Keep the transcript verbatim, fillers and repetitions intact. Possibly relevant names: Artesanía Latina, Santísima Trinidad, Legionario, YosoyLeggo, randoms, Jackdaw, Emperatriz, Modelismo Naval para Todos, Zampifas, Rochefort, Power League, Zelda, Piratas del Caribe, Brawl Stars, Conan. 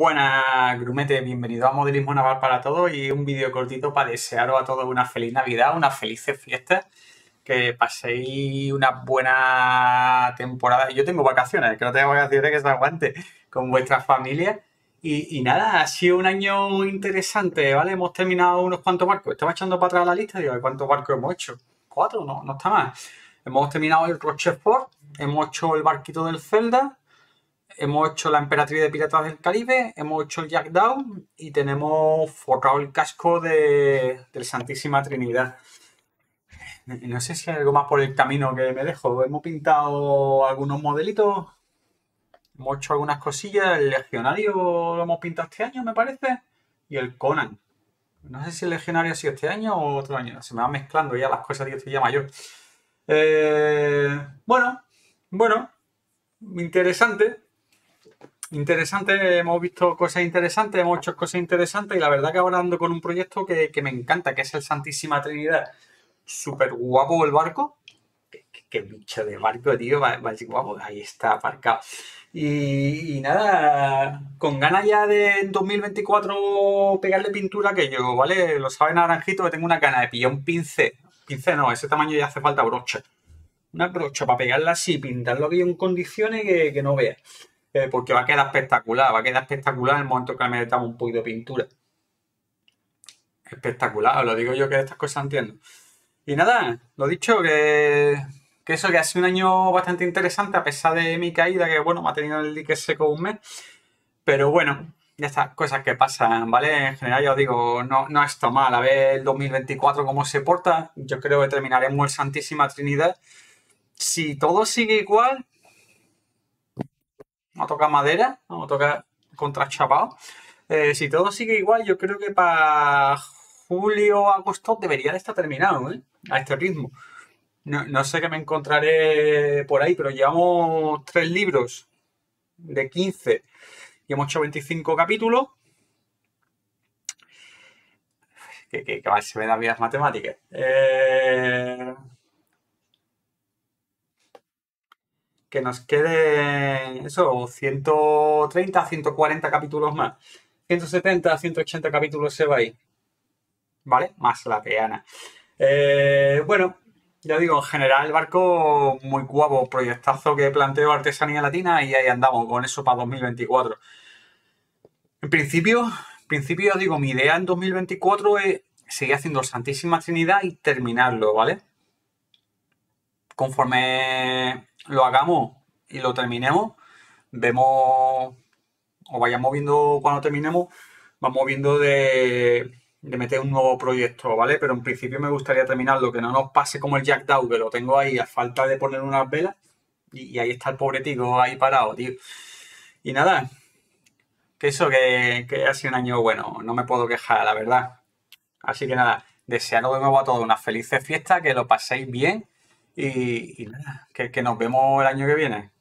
Buenas, grumete, bienvenido a Modelismo Naval para Todos y un vídeo cortito para desearos a todos una feliz Navidad, unas felices fiestas, que paséis una buena temporada. Yo tengo vacaciones, que no tengo vacaciones que se aguante con vuestra familia. Y, y nada, ha sido un año interesante, ¿vale? Hemos terminado unos cuantos barcos. Estaba echando para atrás la lista y digo, ¿cuántos barcos hemos hecho? Cuatro, no, no está mal. Hemos terminado el Rochefort, hemos hecho el barquito del Zelda, hemos hecho la Emperatriz de Piratas del Caribe, hemos hecho el Jackdaw y tenemos forrado el casco de, de Santísima Trinidad. No sé si hay algo más por el camino que me dejo. Hemos pintado algunos modelitos, hemos hecho algunas cosillas. El Legionario lo hemos pintado este año, me parece, y el Conan. No sé si el Legionario ha sido este año o otro año. Se me van mezclando ya las cosas, tío, estoy ya mayor. Eh, bueno, bueno, interesante. Interesante, hemos visto cosas interesantes, hemos hecho cosas interesantes y la verdad que ahora ando con un proyecto que, que me encanta, que es el Santísima Trinidad. Súper guapo el barco. Qué, qué, qué bicho de barco, tío, va, va guapo, ahí está aparcado. Y, y nada, con ganas ya de en dos mil veinticuatro pegarle pintura que yo, ¿vale? Lo saben naranjito que tengo una gana de pillar un pincel. Pincel no, ese tamaño ya hace falta brocha. Una brocha para pegarla así, pintarlo aquí en condiciones que, que no veas. Eh, porque va a quedar espectacular, va a quedar espectacular en el momento que le metamos un poquito de pintura. Espectacular, os lo digo yo que de estas cosas entiendo. Y nada, lo dicho, que, que eso, que ha sido un año bastante interesante, a pesar de mi caída, que bueno, me ha tenido el dique seco un mes. Pero bueno, ya está, cosas que pasan, ¿vale? En general, ya os digo, no, no es todo mal. A ver el dos mil veinticuatro cómo se porta. Yo creo que terminaremos el Santísima Trinidad. Si todo sigue igual, vamos a tocar madera, vamos a tocar contrachapado. Eh, si todo sigue igual, yo creo que para julio o agosto debería de estar terminado, ¿eh? A este ritmo. No, no sé qué me encontraré por ahí, pero llevamos tres libros de quince y hemos hecho veinticinco capítulos. Que, que, que se me dan bien las matemáticas. Eh... Que nos quede eso, ciento treinta, ciento cuarenta capítulos más. ciento setenta, ciento ochenta capítulos se va ahí. ¿Vale? Más la peana. Eh, bueno, ya digo, en general el barco muy guapo. Proyectazo que planteó Artesanía Latina y ahí andamos con eso para dos mil veinticuatro. En principio, en principio digo, mi idea en dos mil veinticuatro es seguir haciendo Santísima Trinidad y terminarlo, ¿vale? Conforme lo hagamos y lo terminemos, vemos o vayamos viendo cuando terminemos, vamos viendo de, de meter un nuevo proyecto, ¿vale? Pero en principio me gustaría terminarlo, que no nos pase como el Jackdaw, que lo tengo ahí a falta de poner unas velas y, y ahí está el pobre tico ahí parado, tío. Y nada, que eso, que, que ha sido un año bueno, no me puedo quejar, la verdad. Así que nada, desearos de nuevo a todos una feliz fiesta, que lo paséis bien. Y, y nada, que, que nos vemos el año que viene.